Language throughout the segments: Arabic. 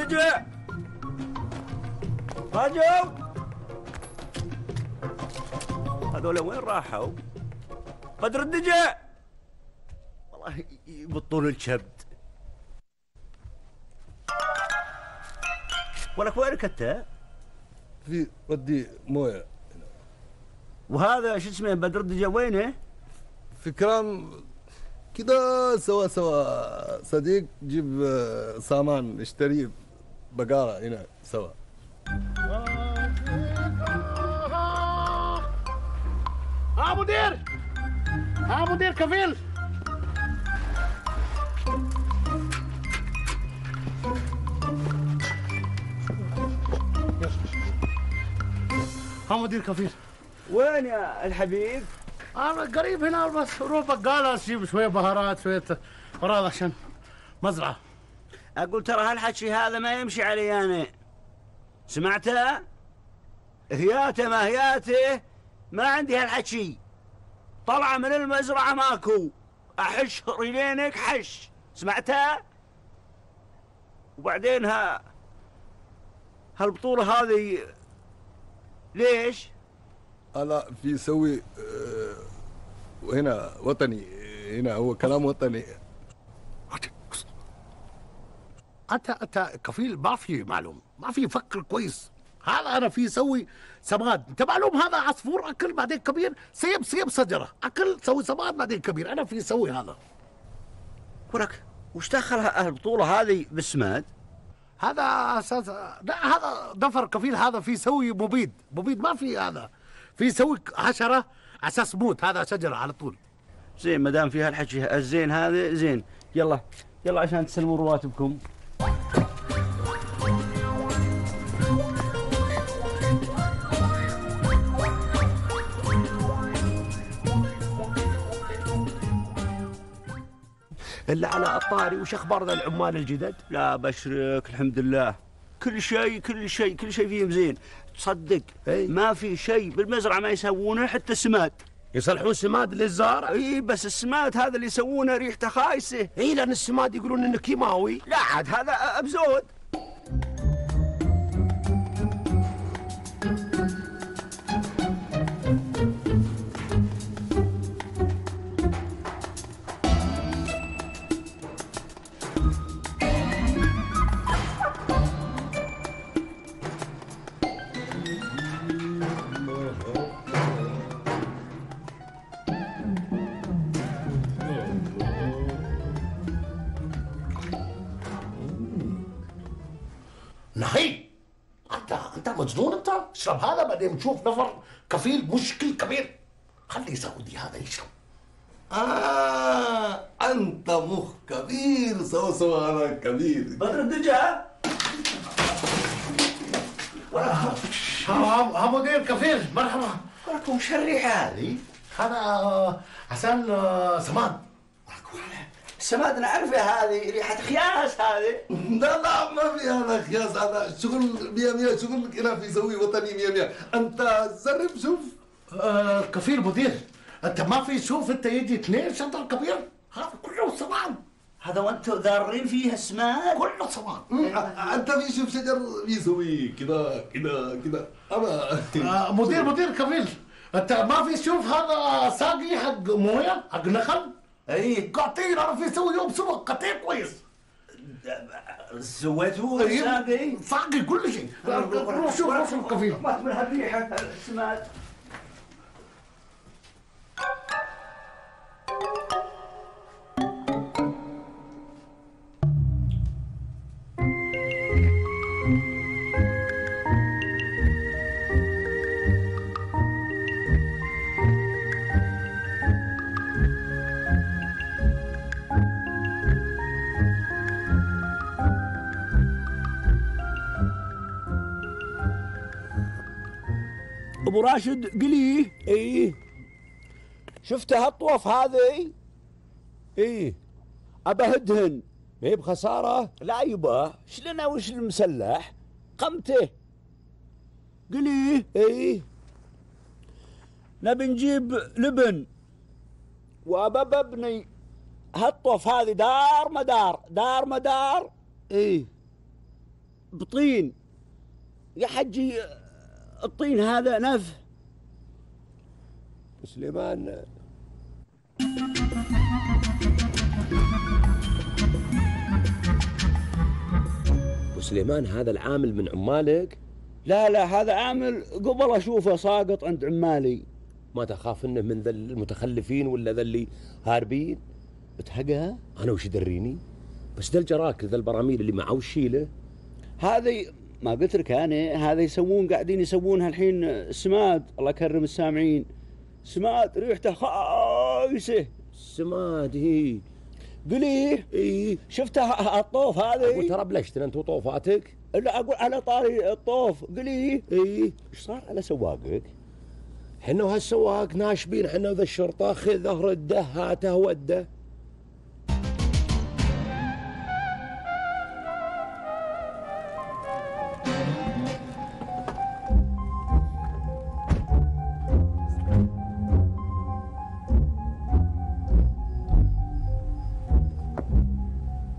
ارتجع راجعوا. هذول وين راحوا؟ بدر الدجع والله يبطون الكبد. ولك وينك انت؟ في ردي مويه. وهذا شو اسمه بدر الدجا وينه؟ في كلام كذا سوا صديق جيب سامان اشتري بقاره هنا سوا. ها مدير، ها مدير كفيل. ها مدير كفيل. وين يا الحبيب؟ أنا قريب هنا بس روح بقالة أجيب شوية بهارات شوية أراض عشان مزرعة. أقول ترى هالحكي هذا ما يمشي علي أنا. سمعته؟ هياته ما هياته ما عندي هالحكي. طلعة من المزرعة ماكو. أحش رجلينك حش. سمعته؟ وبعدين هالبطولة هذه ليش؟ لا في يسوي هنا وطني، هنا هو كلام وطني. أنت كفيل ما في معلوم، ما في يفكر كويس. هذا أنا في يسوي سماد، أنت معلوم هذا عصفور أكل بعدين كبير، سيب شجرة، أكل سوي سماد بعدين كبير، أنا في يسوي هذا. ولك وش دخل البطولة هذه بالسماد؟ هذا أساس لا هذا ظفر كفيل هذا في يسوي مبيد ما في هذا. في يسوي حشره اساس موت هذا شجره على طول. زين ما دام في هالحكي الزين هذا زين، يلا يلا عشان تسلموا رواتبكم. الا على الطاري وش اخبار ذا العمال الجدد؟ لا بشرك الحمد لله كل شيء فيهم زين. تصدق أي. ما في شيء بالمزرعه ما يسوونه حتى السماد. يصلحون سماد للزارع؟ اي بس السماد هذا اللي يسوونه ريحته خايسه. اي لان السماد يقولون انه كيماوي. لا عاد هذا ابزود. اشرب هذا بعدين نشوف نفر كفيل مشكل كبير. خلي سعودي هذا يشرب. انت مخ كبير سوسو هذا كبير. بدر الدجا ها مدير كفيل مرحبا. ولكم وش الريحه هذه؟ هذا عسل سماد. السماد انا عارفه هذه ريحه خياس هذه. لا ما في هذا خياس، هذا شغل 100 شغل هنا في يسوي وطني 100. انت جرب شوف. كفيل مدير انت ما في شوف انت يجي 2 شطر كبير هذا كله سمان. هذا وانتم ضارين فيه السماد كله سمان. انت في شوف شجر يسوي كذا انا. مدير كفيل انت ما في شوف هذا ساقي حق مويه حق نخل. اي قطير انا في يسوي يوم سبق قطير كويس. سويته ساقي؟ ساقي كل شيء. روح شوف الكفيل. ما من هالريحه السماد. ابو راشد قليه. ايه شفته هالطوف هذه؟ ايه ابهدهن. ما هي بخساره؟ لا يبا شلنا وش المسلح قمته قليه. ايه نبي نجيب لبن وابى ابني هالطوف هذه دار مدار. ايه بطين يا حجي، الطين هذا نفه. سليمان وسليمان هذا العامل من عمالك؟ لا هذا عامل قبل أشوفه ساقط عند عمالي. ما تخاف انه من ذا المتخلفين ولا ذا اللي هاربين؟ بتهقها؟ أنا وش دريني؟ بس ذا الجراكل ذا البراميل اللي معه وشيله هذه، ما قلت لك أنا هذا يسوون، قاعدين يسوونها الحين سماد، الله يكرم السامعين. سماد ريحته خايسة. سماد هي قليه إيه؟ شفتها الطوف هذه؟ أقول ترى بلشتنا أنت وطوفاتك. لا أقول على طاري الطوف قليه إيه؟ إيش صار على سواقك؟ حنا وهالسواق ناشبين، حنا وذا الشرطة، خذه رده هاته وده.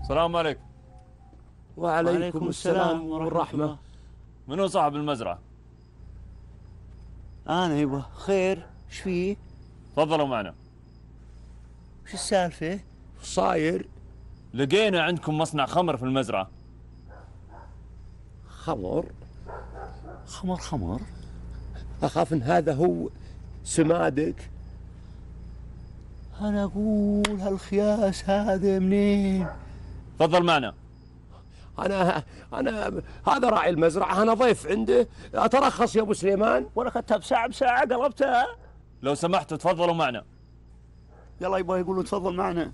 السلام عليكم. وعليكم السلام والرحمة. منو صاحب المزرعة؟ أنا يبا. خير؟ إيش فيه؟ تفضلوا معنا. إيش السالفة؟ صاير؟ لقينا عندكم مصنع خمر في المزرعة. خمر؟ خمر؟ أخاف إن هذا هو سمادك. أنا أقول هالخياس هذا منين؟ تفضل معنا. أنا هذا راعي المزرعة، أنا ضيف عنده، أترخص يا أبو سليمان؟ وأنا أخذتها بساعة قلبتها. لو سمحتوا تفضلوا معنا. يلا يبا يقولوا تفضل معنا.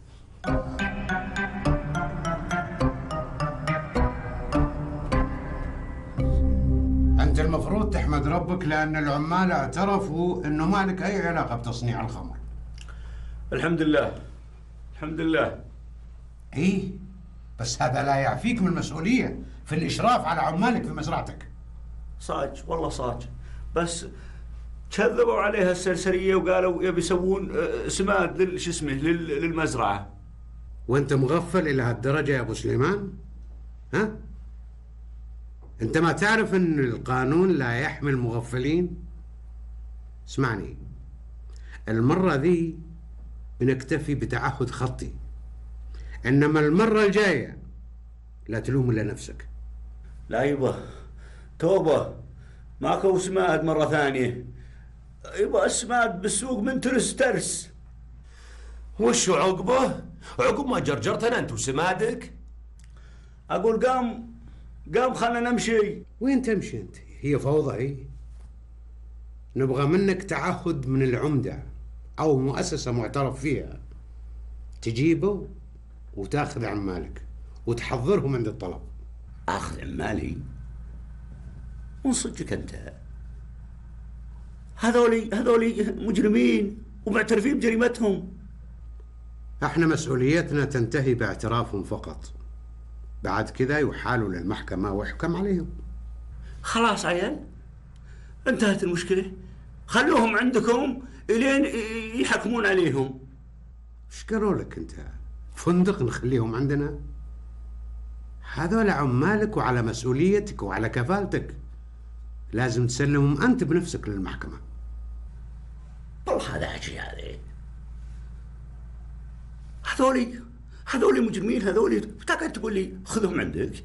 أنت المفروض تحمد ربك لأن العمال اعترفوا إنه ما لك أي علاقة بتصنيع الخمر. الحمد لله. إيه؟ بس هذا لا يعفيك من المسؤولية في الإشراف على عمالك في مزرعتك. صاج والله صاج، بس كذبوا عليها السرسرية وقالوا يبي يسوون سماد للمزرعة. وأنت مغفل إلى هالدرجة يا أبو سليمان؟ ها؟ أنت ما تعرف أن القانون لا يحمي المغفلين؟ اسمعني، المرة ذي بنكتفي بتعهد خطي، إنما المرة الجاية لا تلوم إلا نفسك. لا يبا، توبة، ماكو سماد مرة ثانية. يبا السماد بالسوق من ترس. وش عقبه؟ عقب ما جرجرتنا أنت وسمادك؟ أقول قام خلنا نمشي. وين تمشي أنت؟ هي فوضى هي. نبغى منك تعهد من العمدة أو مؤسسة معترف فيها، تجيبه وتاخذ عمالك وتحضرهم عند الطلب. اخذ عمالي؟ من صدقك انت؟ هذولي مجرمين ومعترفين بجريمتهم. احنا مسؤوليتنا تنتهي باعترافهم فقط، بعد كذا يحالوا للمحكمة ويحكم عليهم. خلاص عيال، انتهت المشكلة، خلوهم عندكم الين يحكمون عليهم. ايش قالوا لك انت؟ فندق نخليهم عندنا؟ هذول عمالك وعلى مسؤوليتك وعلى كفالتك، لازم تسلمهم أنت بنفسك للمحكمة. والله هذا عجي، هذولي مجرمين، هذولي تقعد تقول لي خذهم عندك؟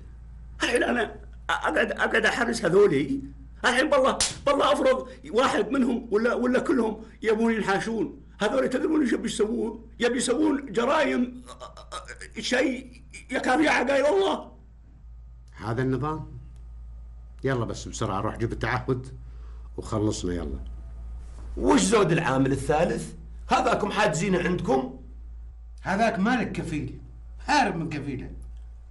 الحين أنا أقعد أحرس هذولي؟ الحين بالله أفرض واحد منهم ولا كلهم يبون ينحاشون. هذول تدرون ايش بيسوون؟ يبي يسوون جرائم شيء يكاد يعق غير الله. هذا النظام. يلا بس بسرعه روح جيب التعهد وخلصنا. يلا. وش زود العامل الثالث؟ هذاكم حاجزينه عندكم؟ هذاك مالك كفيل، هارب من كفيله.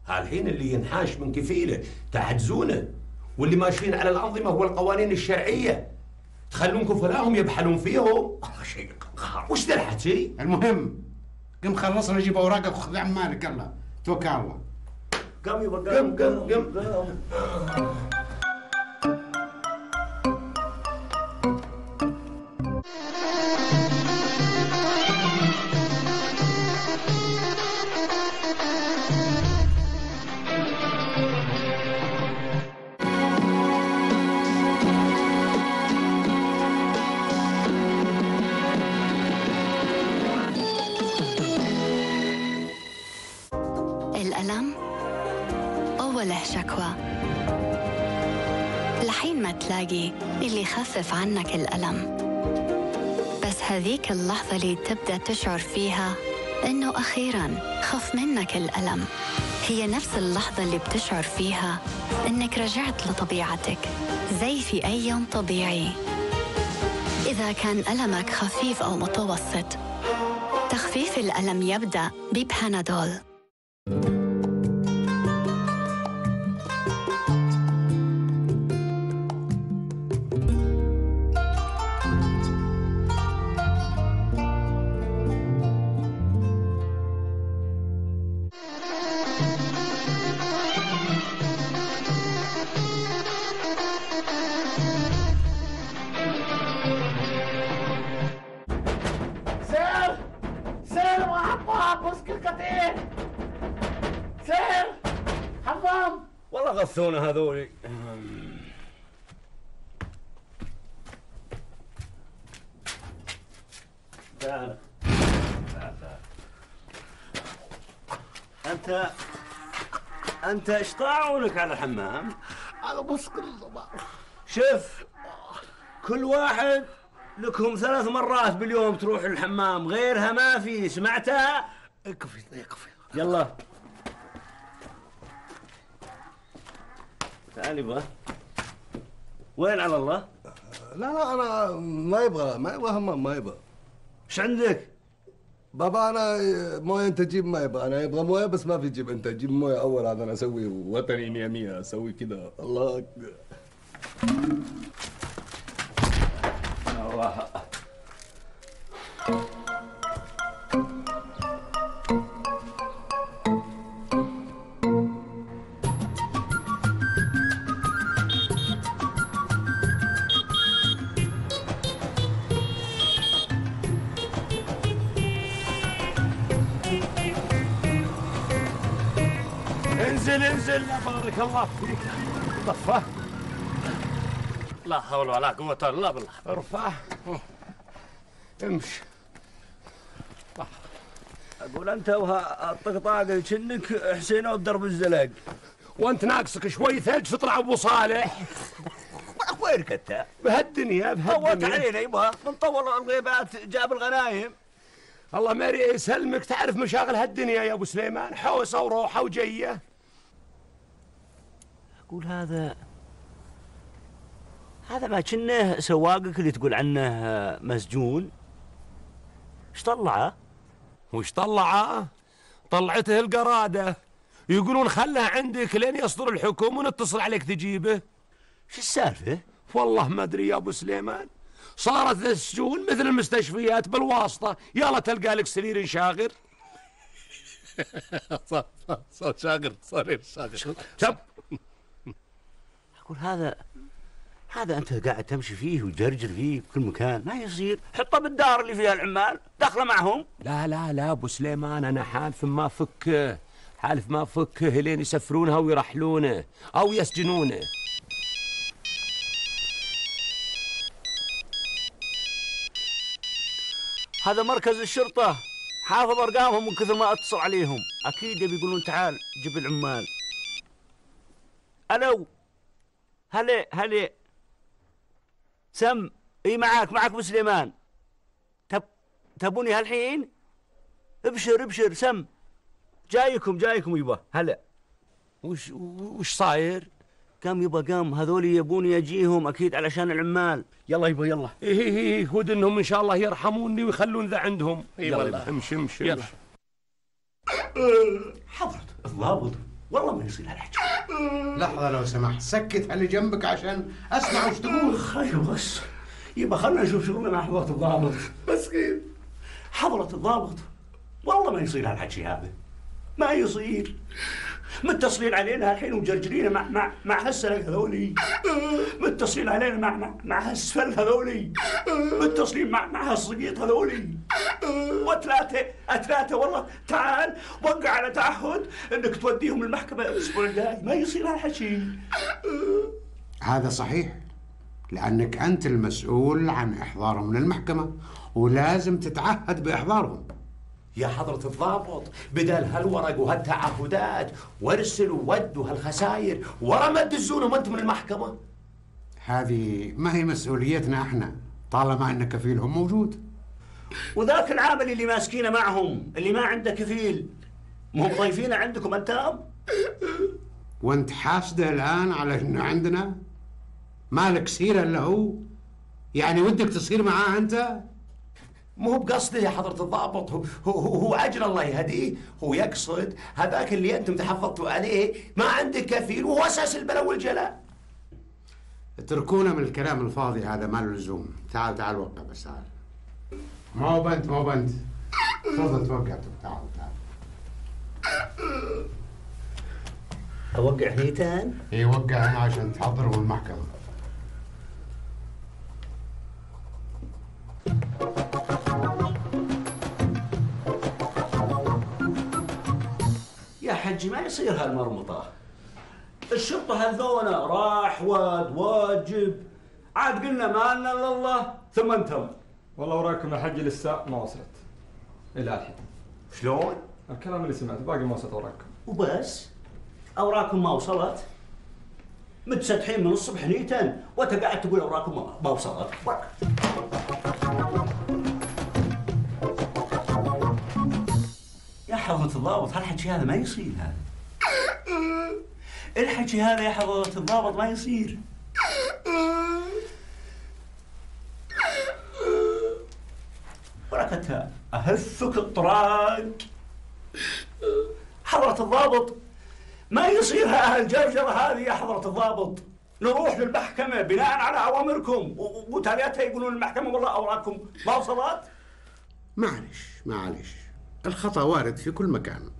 هالحين اللي ينحاش من كفيله تحجزونه، واللي ماشيين على الانظمه والقوانين الشرعيه تخلونكم فلاهم يبحلون فيهم. الله شيء قهار. وش ذا الحكي؟ المهم قم خلصنا، جيب اوراقك وخذ عمالك. يلا توكل على الله. قم يبا قم. لحين ما تلاقي اللي يخفف عنك الألم. بس هذيك اللحظة اللي تبدأ تشعر فيها إنه أخيراً خف منك الألم، هي نفس اللحظة اللي بتشعر فيها إنك رجعت لطبيعتك زي في أي يوم طبيعي. إذا كان ألمك خفيف أو متوسط، تخفيف الألم يبدأ ببانادول. غثونا هذولي. انت ايش طاعونك على الحمام؟ على بسكر الضباب. شف، كل واحد لكم 3 مرات باليوم تروح الحمام، غيرها ما في. سمعتها؟ اكفي اكفي، يلا تعال. يبغى وين على الله؟ لا انا ما يبغى همام، ما يبغى. ايش عندك؟ بابا انا مويه انت تجيب، ما يبغى. انا يبغى مويه بس ما في جيب، انت جيب مويه اول. هذا انا اسوي وطني 100 اسوي كذا. الله اكبر. انزل بارك الله فيك. طفه. لا حول ولا قوة الا بالله. ارفع. امشي. اقول انت وهالطقطاق كأنك حسينه بدرب الزلاق. وانت ناقصك شوي ثلج في طلع ابو صالح. وينك انت؟ بهالدنيا فوت علينا. يبا من طول الغيبات جاب الغنايم. الله ما يسلمك، تعرف مشاغل هالدنيا يا ابو سليمان، حوسه وروحه وجيه. اقول هذا ما كنه سواقك اللي تقول عنه مسجون. ايش طلعه؟ وش طلعه؟ طلعته القراده، يقولون خله عندك لين يصدر الحكم ونتصل عليك تجيبه. شو السالفه؟ والله ما ادري يا ابو سليمان، صارت السجون مثل المستشفيات بالواسطه، يلا تلقى لك سرير شاغر. صار شاغر، سرير شاغر. شب اقول هذا انت قاعد تمشي فيه وتجرجر فيه بكل مكان، ما يصير، حطه بالدار اللي فيها العمال، دخله معهم. لا ابو سليمان، انا حالف ما فكه لين يسفرونها ويرحلونه او يسجنونه. هذا مركز الشرطة، حافظ أرقامهم من كثر ما أتصل عليهم، أكيد بيقولون تعال جيب العمال. ألو، هلا سم، إي معاك أبو سليمان. تبوني هالحين؟ أبشر سم، جايكم يبا. هلا وش صاير؟ قام هذولي يبوني اجيهم اكيد علشان العمال. يلا اي هود انهم ان شاء الله يرحموني ويخلون ذا عندهم. يلا امشي حضرت الضابط، والله ما يصير هالحكي. لحظه لو سمحت، سكت اللي جنبك عشان اسمع وش تقول. خير بس يبقى خلنا نشوف شغلنا مع حضرة الضابط. مسكين حضرة الضابط، والله ما يصير هالحكي هذا، ما يصير. متصلين علينا الحين ومجرجرين مع هالسلك هذولي، متصلين علينا مع هالسفل هذولي، متصلين مع هالصقيط هذولي. وثلاثه والله تعال وقع على تعهد انك توديهم المحكمه الاسبوع الجاي. ما يصير هالحكي. هذا صحيح، لانك انت المسؤول عن احضارهم للمحكمه ولازم تتعهد باحضارهم. يا حضرة الضابط، بدل هالورق وهالتعهدات وارسل وود وهالخساير ورا ما تدزونهم انتم من المحكمة. هذه ما هي مسؤوليتنا احنا طالما ان كفيلهم موجود. وذاك العامل اللي ماسكينه معهم اللي ما عنده كفيل، مو ضيفينه عندكم انت اب؟ وانت حاسده الان على انه عندنا؟ مالك سيره الا هو؟ يعني ودك تصير معاه انت؟ مو بقصدي يا حضرة الضابط، هو أجل الله يهديه، هو يقصد هذاك اللي أنتم تحفظتوا عليه ما عنده كفيل وهو أساس البلاء والجلاء. اتركونا من الكلام الفاضي هذا ما له لزوم، تعال تعال وقع بس تعال. ما هو بنت، تفضل توقع تعال. أوقع هني تان؟ إي وقع هنا عشان تحضرهم المحكمة. ما يصير هالمرمطة، الشرطة هذونا راح واد واجب، عاد قلنا ما لنا الا الله ثم انتم. والله وراكم يا حجي لسه ما وصلت الى الحين. شلون؟ الكلام اللي سمعته باقي ما وصلت اوراقكم. وبس اوراقكم ما وصلت؟ متسدحين من الصبح نيتا وانت قاعد تقول اوراقكم ما وصلت. حضرة الضابط هالحكي هذا ما يصير، هذا الحكي هذا يا حضرة الضابط ما يصير. بركتها اهفك الطراق. حضرة الضابط ما يصير هالجرجرة هذه يا حضرة الضابط. نروح للمحكمة بناء على اوامركم وتالياتها يقولون المحكمة والله اوراقكم ما وصلت. معلش الخطأ وارد في كل مكان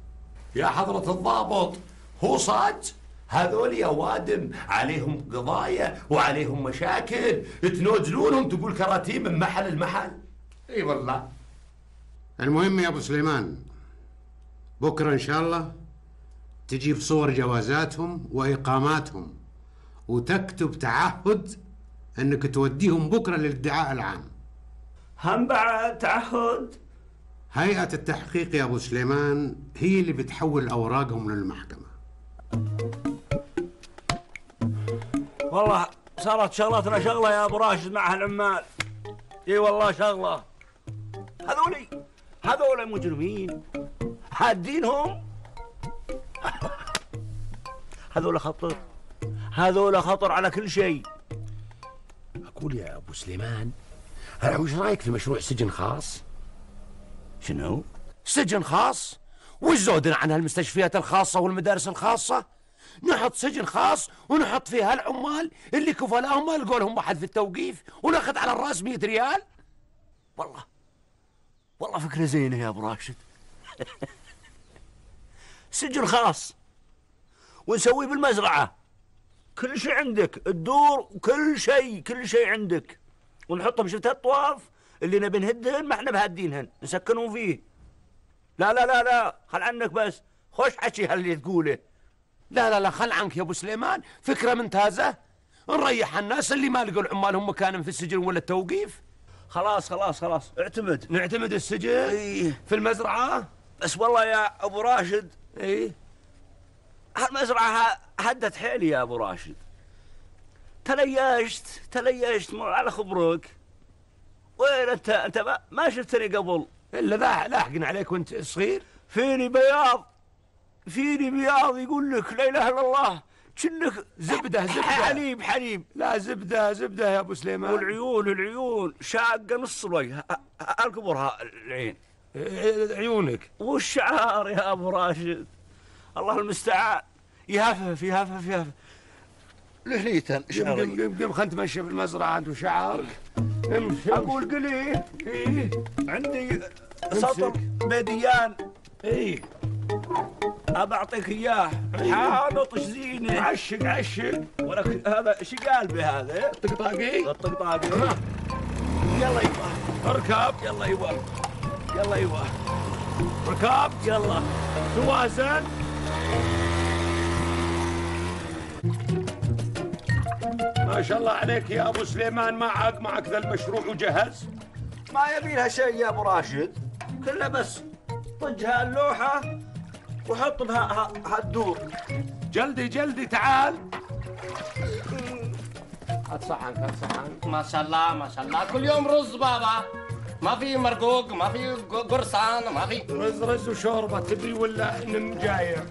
يا حضرة الضابط. هو صاد هذول يا وادم عليهم قضايا وعليهم مشاكل تنوجلونهم تقول كراتيب من محل لمحل. اي والله. المهم يا ابو سليمان بكره ان شاء الله تجيب صور جوازاتهم واقاماتهم وتكتب تعهد انك توديهم بكره للادعاء العام. هم بعد تعهد؟ هيئة التحقيق يا أبو سليمان هي اللي بتحول أوراقهم للمحكمة. والله صارت شغلتنا شغلة يا أبو راشد مع هالعمال. إي والله شغلة. هذولي مجرمين حادينهم. هذول خطر على كل شيء. أقول يا أبو سليمان وش رأيك في مشروع سجن خاص؟ شنو؟ سجن خاص؟ وش زودنا عن هالمستشفيات الخاصة والمدارس الخاصة؟ نحط سجن خاص ونحط فيه هالعمال اللي كفلاهم ما لقوا لهم واحد في التوقيف وناخذ على الراس 100 ريال؟ والله فكرة زينة يا ابو راشد. سجن خاص ونسويه بالمزرعة. كل شيء عندك، الدور وكل شيء، كل شيء عندك. ونحطهم شفت هالطواف؟ اللي نبي نهدهن ما احنا بهدينهن، نسكنهم فيه. لا خل عنك بس، خوش حكي هاللي تقوله. لا خل عنك يا ابو سليمان، فكرة ممتازة. نريح الناس اللي ما لقوا عمالهم مكان في السجن ولا التوقيف. خلاص اعتمد. نعتمد السجن؟ ايه في المزرعة؟ بس والله يا ابو راشد ايه هالمزرعة هدت حيلي يا ابو راشد. تليشت على خبرك. وين انت ما شفتني قبل الا لاحقن عليك وانت صغير. فيني بياض يقول لك لا اله الا الله، كأنك زبده حليب. لا زبده يا ابو سليمان. والعيون شاقه نص الوجه الكبرها العين عيونك. والشعار يا ابو راشد الله المستعان يهفف لحيتن شعري. قم خلنا نتمشى في المزرعه انت وشعارك. اقول قليل ايه عندي سطر بديان ايه ابى اعطيك اياه حاطش زينه. عشق ولك هذا شو قلبي هذا الطقطاقي. يلا يبا اركب يلا يبا اركب يلا توازن. ما شاء الله عليك يا ابو سليمان، ما عاد معك ذا المشروع وجهز؟ ما يبي لها شيء يا ابو راشد، كله بس طج هاللوحه وحط بها هالدور. جلدي تعال. هات صحن هات صحن. ما شاء الله ما شاء الله، كل يوم رز بابا، ما في مرقوق ما في قرصان ما في رز وشوربه. تدري ولا نمجايع؟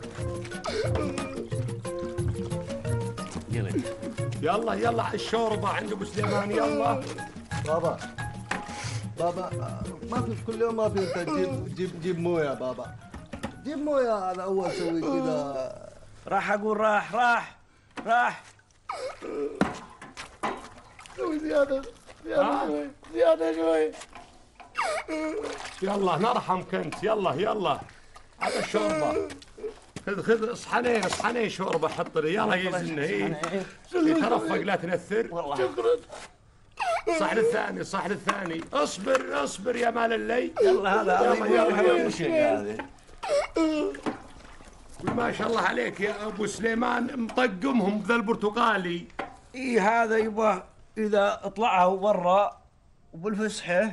يلا يلا الشوربه عند ابو سليمان. يلا بابا بابا ما في كل يوم ما في. انت جيب مويه بابا، جيب مويه على اول سوي كذا. راح اقول راح سوي زياده شوي. يلا نرحمك انت. يلا يلا هذا الشوربه، خذ صحنين شوربه حط لي. يلا يزنه يترفق لا تنثر. شكرا. الصحن الثاني الصحن الثاني. اصبر اصبر يا مال الليل. يلا هذا يلا ما شاء الله عليك يا ابو سليمان مطقمهم ذا البرتقالي. اي هذا يبا اذا اطلعوا برا وبالفسحه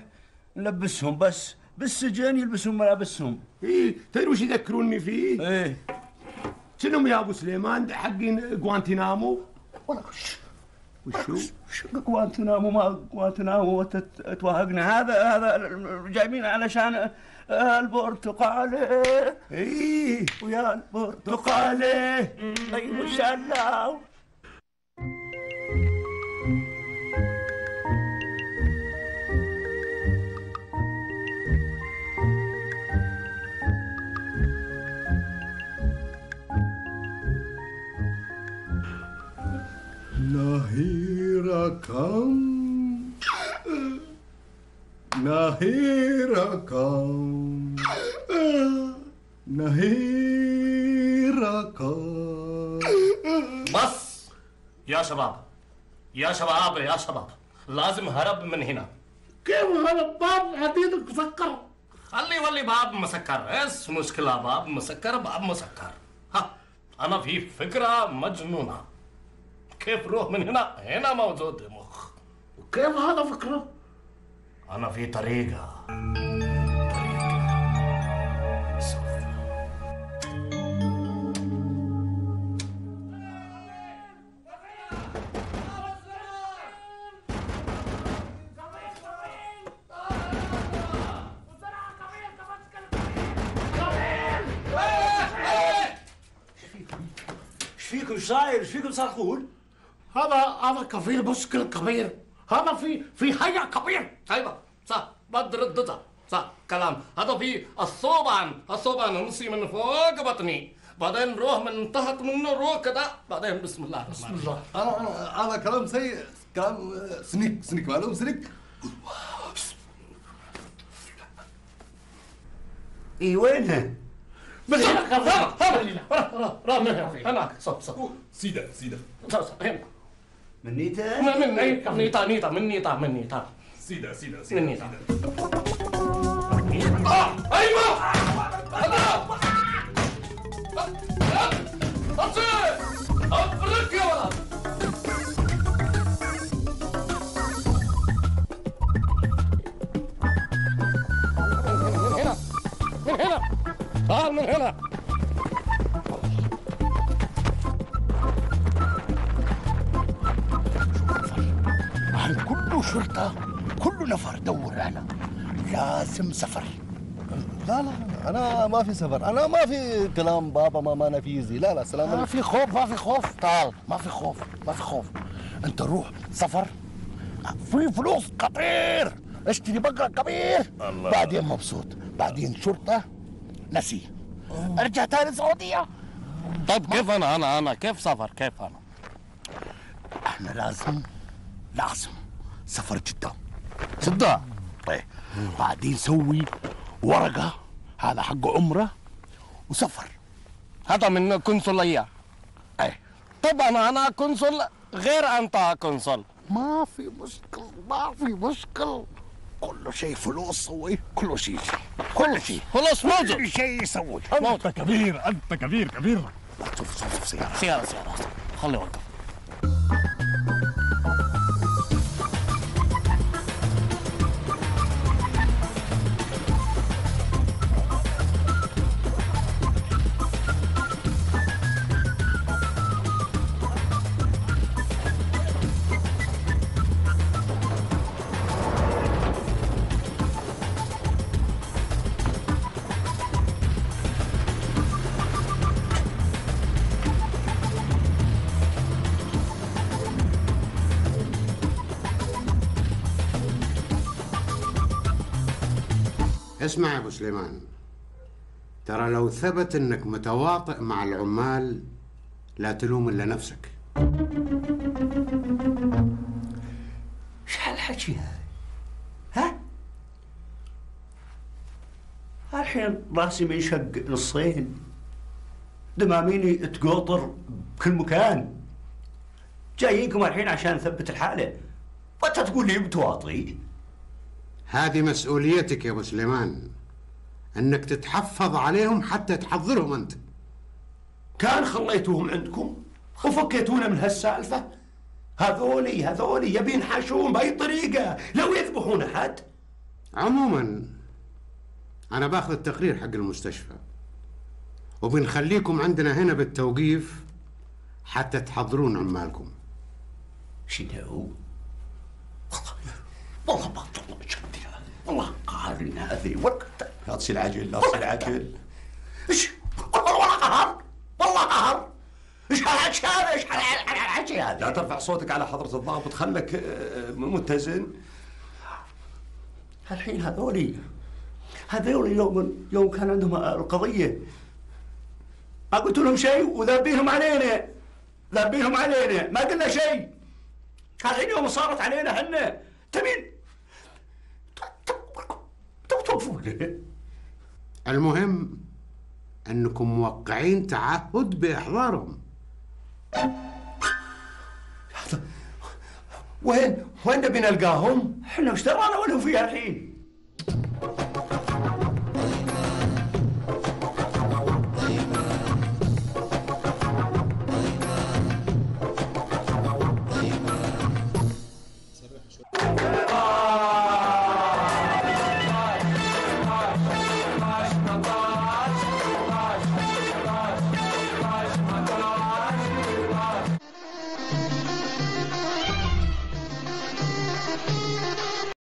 نلبسهم، بس بالسجن يلبسون ملابسهم. ايه تدري وش يذكروني فيه؟ ايه شنو يا ابو سليمان حقين غوانتينامو. وشو غوانتينامو؟ ما غوانتينامو توهقنا. هذا جايبين علشان البرتقالي. ايه ويا البرتقالي طيب ان شاء الله. نهيركم. بس يا شباب يا شباب يا شباب، لازم هرب من هنا. كيف هرب؟ باب عديد مسكر. خلي ولي باب مسكر، ايش مشكلة؟ باب مسكر باب مسكر. ها أنا في فكرة مجنونة. كيف روح من هنا؟ هنا موجود مخ. وكيف هذا فكرة؟ أنا في طريقة. إيش فيكم صاير؟ إيش فيكم صار تقول؟ هذا كبير، مشكل كبير. هذا في حاجة كبير. أيوة صح، بدي ردتها صح كلام. هذا في الصوبان نصي من فوق بطني، بعدين روح من تحت منه روح كذا، بعدين بسم الله الرحمن الرحيم. أنا كلام سيء، كلام سنيك معلوم سنيك. إي وينها؟ بالحلقة ورا من هنا هناك. صب سيدة هنا من نيتا من نيتا سيدة من نيتا. أيوة أطير أفرق يا ولد. من هنا تعال من هنا. كله شرطة، كله نفر. دور أنا لازم سفر. لا أنا ما في سفر، أنا ما في كلام بابا ما نفيزي. لا سلام. ما في خوف ما في خوف. تعال ما في خوف. أنت روح سفر، في فلوس كتير، اشتري بقرة كبير الله. بعدين مبسوط، بعدين شرطة نسي. أرجع تاني السعودية. طيب كيف أنا كيف سفر؟ كيف أنا؟ إحنا لازم سفر جدة. طيب بعدين سوي ورقة هذا حق عمرة وسفر. هذا من قنصلية. أي طبعا أنا قنصل غير أنت قنصل. ما في مشكل. كل شيء فلوس سوي، كل شيء خلاص موجود. كل شيء يسوي. أنت كبير. شوف سيارة. خليه يوقف. اسمع يا ابو سليمان، ترى لو ثبت انك متواطئ مع العمال لا تلوم الا نفسك. ايش هالحكي هذا؟ ها؟ الحين راسي منشق نصين، دماميني تقوطر بكل مكان. جايينكم الحين عشان نثبت الحالة، وانت تقول لي متواطي؟ هذه مسؤوليتك يا ابو سليمان، انك تتحفظ عليهم حتى تحضرهم انت. كان خليتوهم عندكم وفكيتونا من هالسالفة. هذولي يبين حاشوهم بأي طريقة لو يذبحون أحد. عموما أنا باخذ التقرير حق المستشفى وبنخليكم عندنا هنا بالتوقيف حتى تحضرون عمالكم. شنو؟ والله ما أطلع شفتي، والله قهرني هذه. لا تصير عجل، لا تصير عجل. إيش؟ والله قهر، والله قهر. إيش هالحكي هذا؟ إيش هالحكي هذا؟ لا ترفع صوتك على حضرة الضابط، خلك متزن. الحين هذولي يوم كان عندهم القضية ما قلت لهم شيء وذابينهم علينا ما قلنا شيء. الحين يوم صارت علينا احنا تبين توقفونا. المهم انكم موقعين تعهد باحضارهم. وين نبي نلقاهم؟ احنا وش درانا وين هم فيها الحين؟